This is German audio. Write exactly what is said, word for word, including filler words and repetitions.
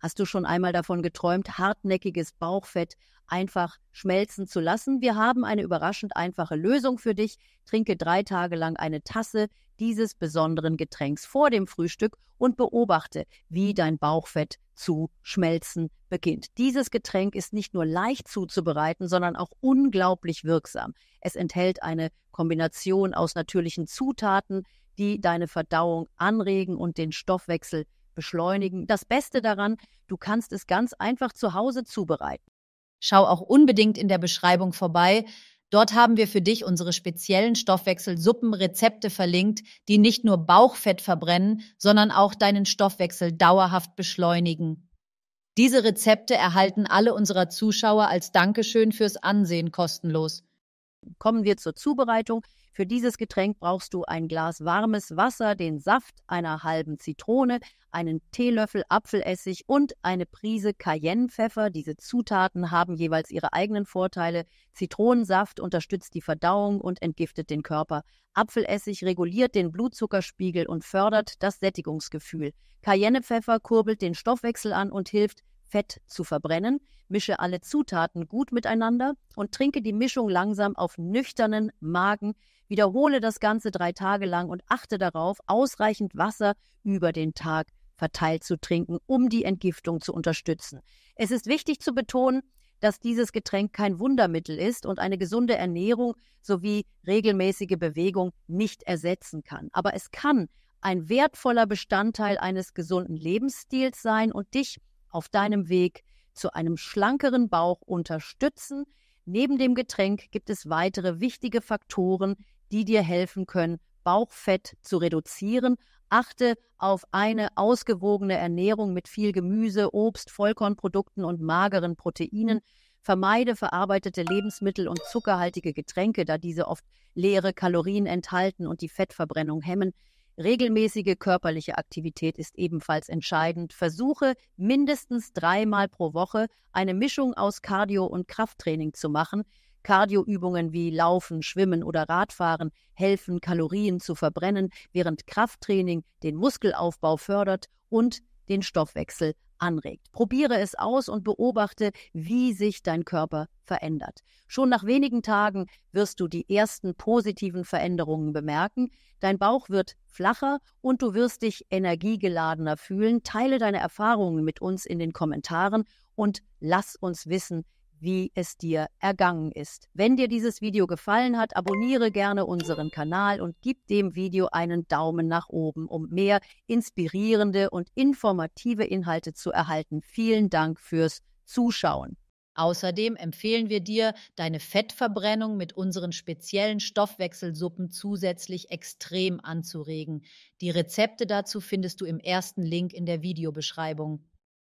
Hast du schon einmal davon geträumt, hartnäckiges Bauchfett einfach schmelzen zu lassen? Wir haben eine überraschend einfache Lösung für dich. Trinke drei Tage lang eine Tasse dieses besonderen Getränks vor dem Frühstück und beobachte, wie dein Bauchfett zu schmelzen beginnt. Dieses Getränk ist nicht nur leicht zuzubereiten, sondern auch unglaublich wirksam. Es enthält eine Kombination aus natürlichen Zutaten, die deine Verdauung anregen und den Stoffwechsel beschleunigen. Das Beste daran, du kannst es ganz einfach zu Hause zubereiten. Schau auch unbedingt in der Beschreibung vorbei. Dort haben wir für dich unsere speziellen Stoffwechselsuppenrezepte verlinkt, die nicht nur Bauchfett verbrennen, sondern auch deinen Stoffwechsel dauerhaft beschleunigen. Diese Rezepte erhalten alle unserer Zuschauer als Dankeschön fürs Ansehen kostenlos. Kommen wir zur Zubereitung. Für dieses Getränk brauchst du ein Glas warmes Wasser, den Saft einer halben Zitrone, einen Teelöffel Apfelessig und eine Prise Cayennepfeffer. Diese Zutaten haben jeweils ihre eigenen Vorteile. Zitronensaft unterstützt die Verdauung und entgiftet den Körper. Apfelessig reguliert den Blutzuckerspiegel und fördert das Sättigungsgefühl. Cayennepfeffer kurbelt den Stoffwechsel an und hilft, Fett zu verbrennen. Mische alle Zutaten gut miteinander und trinke die Mischung langsam auf nüchternen Magen. Wiederhole das Ganze drei Tage lang und achte darauf, ausreichend Wasser über den Tag verteilt zu trinken, um die Entgiftung zu unterstützen. Es ist wichtig zu betonen, dass dieses Getränk kein Wundermittel ist und eine gesunde Ernährung sowie regelmäßige Bewegung nicht ersetzen kann. Aber es kann ein wertvoller Bestandteil eines gesunden Lebensstils sein und dich auf deinem Weg zu einem schlankeren Bauch unterstützen. Neben dem Getränk gibt es weitere wichtige Faktoren, die dir helfen können, Bauchfett zu reduzieren. Achte auf eine ausgewogene Ernährung mit viel Gemüse, Obst, Vollkornprodukten und mageren Proteinen. Vermeide verarbeitete Lebensmittel und zuckerhaltige Getränke, da diese oft leere Kalorien enthalten und die Fettverbrennung hemmen. Regelmäßige körperliche Aktivität ist ebenfalls entscheidend. Versuche mindestens dreimal pro Woche eine Mischung aus Cardio- und Krafttraining zu machen. Cardioübungen wie Laufen, Schwimmen oder Radfahren helfen, Kalorien zu verbrennen, während Krafttraining den Muskelaufbau fördert und den Stoffwechsel anregt. Probiere es aus und beobachte, wie sich dein Körper verändert. Schon nach wenigen Tagen wirst du die ersten positiven Veränderungen bemerken. Dein Bauch wird flacher und du wirst dich energiegeladener fühlen. Teile deine Erfahrungen mit uns in den Kommentaren und lass uns wissen, wie es dir ergangen ist. Wenn dir dieses Video gefallen hat, abonniere gerne unseren Kanal und gib dem Video einen Daumen nach oben, um mehr inspirierende und informative Inhalte zu erhalten. Vielen Dank fürs Zuschauen. Außerdem empfehlen wir dir, deine Fettverbrennung mit unseren speziellen Stoffwechselsuppen zusätzlich extrem anzuregen. Die Rezepte dazu findest du im ersten Link in der Videobeschreibung.